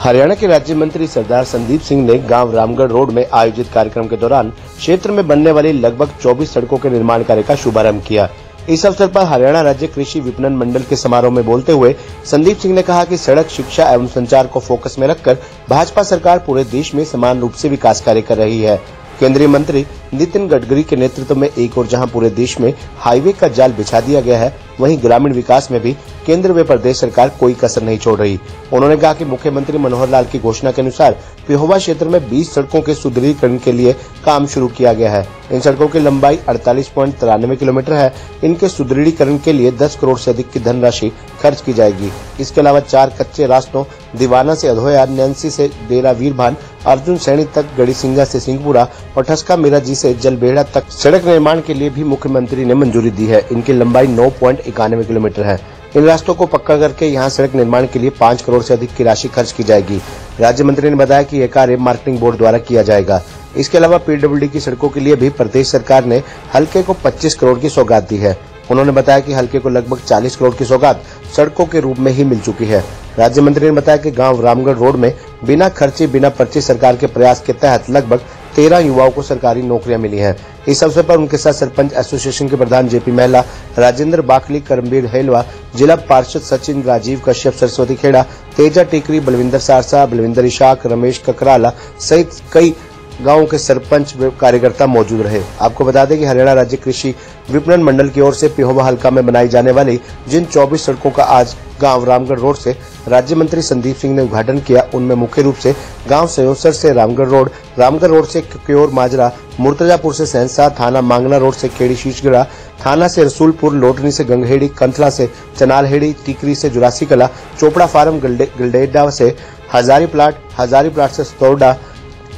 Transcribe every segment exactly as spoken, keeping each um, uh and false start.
हरियाणा के राज्य मंत्री सरदार संदीप सिंह ने गांव रामगढ़ रोड में आयोजित कार्यक्रम के दौरान क्षेत्र में बनने वाली लगभग चौबीस सड़कों के निर्माण कार्य का शुभारंभ किया। इस अवसर पर हरियाणा राज्य कृषि विपणन मंडल के समारोह में बोलते हुए संदीप सिंह ने कहा कि सड़क, शिक्षा एवं संचार को फोकस में रखकर भाजपा सरकार पूरे देश में समान रूप से विकास कार्य कर रही है। केंद्रीय मंत्री नितिन गडकरी के नेतृत्व में एक और जहां पूरे देश में हाईवे का जाल बिछा दिया गया है, वहीं ग्रामीण विकास में भी केंद्र व प्रदेश सरकार कोई कसर नहीं छोड़ रही। उन्होंने कहा कि मुख्यमंत्री मनोहर लाल की घोषणा के अनुसार पिहोवा क्षेत्र में बीस सड़कों के सुदृढ़ीकरण के लिए काम शुरू किया गया है। इन सड़कों की लंबाई अड़तालीस पॉइंट तिरानवे किलोमीटर है। इनके सुदृढ़ीकरण के लिए दस करोड़ से अधिक की धनराशि खर्च की जाएगी। इसके अलावा चार कच्चे रास्तों दीवाना से अधोया, नैन्सी से डेरा वीरभान, अर्जुन सैनी तक, गढ़ी सिंगा से सिंहपुरा और ठसका मिराजी से जलबेड़ा तक सड़क निर्माण के लिए भी मुख्यमंत्री ने मंजूरी दी है। इनकी लंबाई नौ पॉइंट इक्यानवे किलोमीटर है। इन रास्तों को पक्का करके यहां सड़क निर्माण के लिए पाँच करोड़ से अधिक की राशि खर्च की जाएगी। राज्य मंत्री ने बताया कि यह कार्य मार्केटिंग बोर्ड द्वारा किया जाएगा। इसके अलावा पीडब्ल्यूडी की सड़कों के लिए भी प्रदेश सरकार ने हल्के को पच्चीस करोड़ की सौगात दी है। उन्होंने बताया कि हल्के को लगभग चालीस करोड़ की सौगात सड़कों के रूप में ही मिल चुकी है। राज्य मंत्री ने बताया कि गांव रामगढ़ रोड में बिना खर्चे बिना पर्चे सरकार के प्रयास के तहत लगभग तेरह युवाओं को सरकारी नौकरियां मिली हैं। इस अवसर पर उनके साथ सरपंच एसोसिएशन के प्रधान जेपी मेहला, राजेंद्र बाखली, करमवीर हेलवा, जिला पार्षद सचिन, राजीव कश्यप, सरस्वती खेड़ा, तेजा टेकरी, बलविंदर सारसा, बलविंदर ईशाक, रमेश ककराला सहित कई गांवों के सरपंच व कार्यकर्ता मौजूद रहे। आपको बता दें कि हरियाणा राज्य कृषि विपणन मंडल की ओर से पिहोवा हलका में बनाई जाने वाली जिन चौबीस सड़कों का आज गांव रामगढ़ रोड से राज्य मंत्री संदीप सिंह ने उद्घाटन किया, उनमें मुख्य रूप से गांव सयोसर से रामगढ़ रोड, रामगढ़ रोड से क्योर माजरा, मुर्तजापुर से सहसा, थाना मांगना रोड से खेड़ी शीशगढ़ा, थाना से रसूलपुर, लोटनी से गंगहेड़ी, कंथला से चनालहेड़ी, टिकरी से जुरासी कला, चोपड़ा फार्म, गिलडेडा से हजारी प्लाट, हजारी प्लाट से सतौड़ा,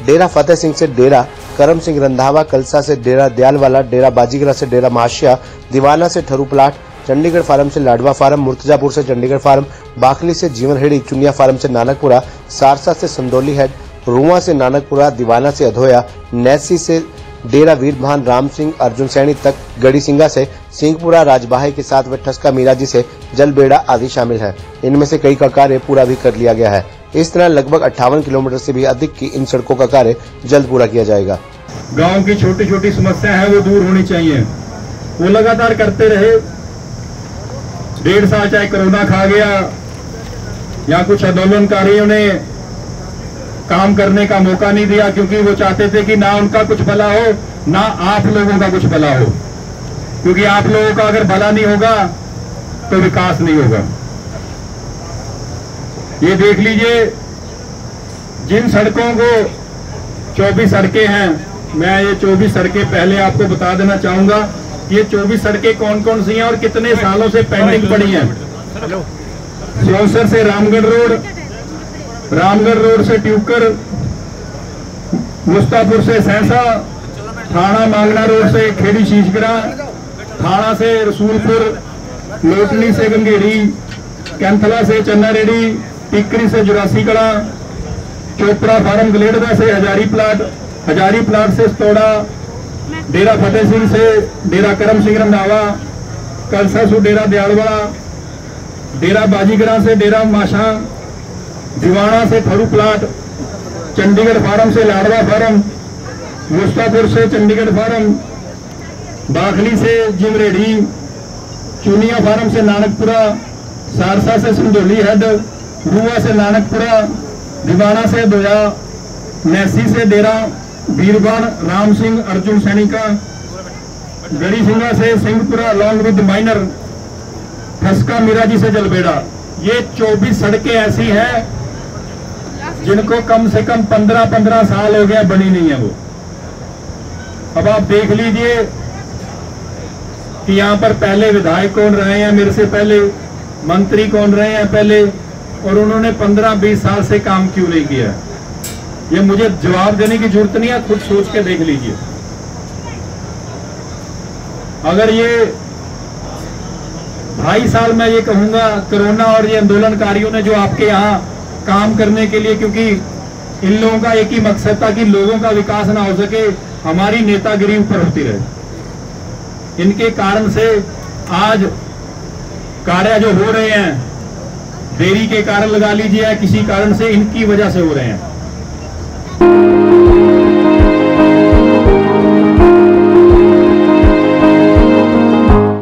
डेरा फतेह सिंह से डेरा करम सिंह रंधावा, कलसा से डेरा दयालवाला, डेरा बाजीगरा से डेरा महाशिया, दीवाना से ठरू प्लाट, चंडीगढ़ फार्म से लाडवा फार्म, मुर्तजापुर से चंडीगढ़ फार्म, बाखली से जीवनहेड़ी, चुनिया फार्म से नानकपुरा, सारसा से संदौली हेड, रुआ से नानकपुरा, दीवाना से अधोया, नैसी से डेरा वीरभान, राम सिंह, अर्जुन सैनी तक, गढ़ी सिंगा से सिंहपुरा, राजबाहे के साथ व ठसका मीराजी से जलबेड़ा आदि शामिल है। इनमें से कई का कार्य पूरा भी कर लिया गया है। इस तरह लगभग अट्ठावन किलोमीटर से भी अधिक की इन सड़कों का कार्य जल्द पूरा किया जाएगा। गांव की छोटी छोटी समस्या है वो दूर होनी चाहिए। वो लगातार करते रहे, डेढ़ साल चाहे कोरोना खा गया या कुछ आंदोलनकारियों ने काम करने का मौका नहीं दिया, क्योंकि वो चाहते थे कि ना उनका कुछ भला हो ना आप लोगों का कुछ भला हो, क्योंकि आप लोगों का अगर भला नहीं होगा तो विकास नहीं होगा। ये देख लीजिए, जिन सड़कों को चौबीस सड़कें हैं, मैं ये चौबीस सड़कें पहले आपको बता देना चाहूंगा कि ये चौबीस सड़कें कौन कौन सी हैं और कितने सालों से पेंडिंग पड़ी हैं। सियोसर से रामगढ़ रोड, रामगढ़ रोड से ट्यूकर, मुस्तापुर से सहसा, थाना मांगना रोड से खेड़ी शीशगढ़ा, थाना से रसूलपुर, लोटली से गंगेड़ी, कैंथला से चन्नारेडी, टिकरी से जुरासी कला, चोपड़ा फार्म गलेडवा से हजारी प्लाट, हजारी प्लाट से सतौड़ा, डेरा फतेह सिंह से डेरा करम सिंह रंधावा, कलसा से डेरा दयालवाड़ा, डेरा बाजीगरा से डेरा माशा, दीवाना से थरू प्लाट, चंडीगढ़ फार्म से लाडवा फार्म, मुस्तापुर से चंडीगढ़ फार्म, बाखली से जिमरेडी, चुनिया फार्म से नानकपुरा, सारसा से संदौली हेड, रुआ से नानकपुरा, दीवाना से दोया, नैसी से डेरा वीरबान, राम सिंह, अर्जुन सैनी का, गढ़ी सिंगा से Singhpura long with minor, Thaska Miraji से जलबेड़ा। ये चौबीस सड़कें ऐसी हैं जिनको कम से कम पंद्रह पंद्रह साल हो गया बनी नहीं है वो। अब आप देख लीजिए कि यहाँ पर पहले विधायक कौन रहे हैं, मेरे से पहले मंत्री कौन रहे हैं पहले, और उन्होंने पंद्रह बीस साल से काम क्यों नहीं किया। ये मुझे जवाब देने की जरूरत नहीं है, खुद सोच के देख लीजिए। अगर ये ढाई साल मैं ये कहूंगा, कोरोना और ये आंदोलनकारियों ने जो आपके यहाँ काम करने के लिए, क्योंकि इन लोगों का एक ही मकसद था कि लोगों का विकास ना हो सके, हमारी नेतागिरी ऊपर होती रहे। इनके कारण से आज कार्य जो हो रहे हैं देरी के कारण लगा लीजिए या किसी कारण से इनकी वजह से हो रहे हैं।